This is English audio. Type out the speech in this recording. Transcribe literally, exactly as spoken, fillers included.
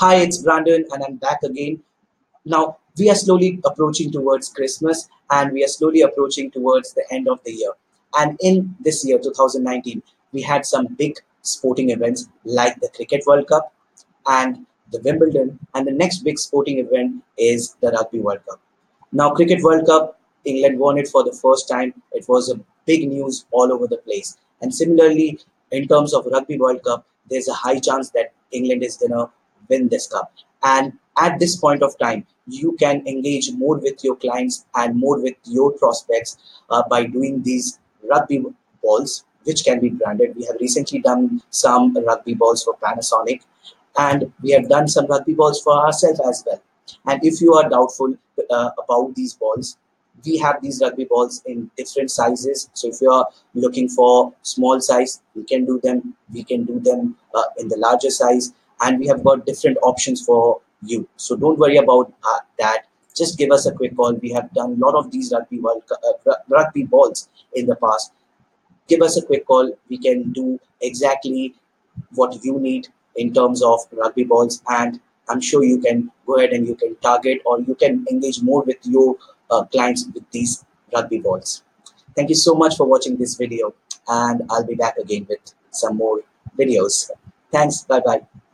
Hi, it's Brandon and I'm back again. Now, we are slowly approaching towards Christmas and we are slowly approaching towards the end of the year. And in this year, two thousand nineteen, we had some big sporting events like the Cricket World Cup and the Wimbledon. And the next big sporting event is the Rugby World Cup. Now, Cricket World Cup, England won it for the first time. It was a big news all over the place. And similarly, in terms of Rugby World Cup, there's a high chance that England is going to win this cup. And at this point of time, you can engage more with your clients and more with your prospects uh, by doing these rugby balls, which can be branded. We have recently done some rugby balls for Panasonic, and we have done some rugby balls for ourselves as well. And if you are doubtful uh, about these balls, we have these rugby balls in different sizes. So if you are looking for small size, we can do them. We can do them uh, in the larger size. And we have got different options for you. So don't worry about uh, that. Just give us a quick call. We have done a lot of these rugby, world, uh, rugby balls in the past. Give us a quick call. We can do exactly what you need in terms of rugby balls. And I'm sure you can go ahead and you can target or you can engage more with your uh, clients with these rugby balls. Thank you so much for watching this video. And I'll be back again with some more videos. Thanks. Bye-bye.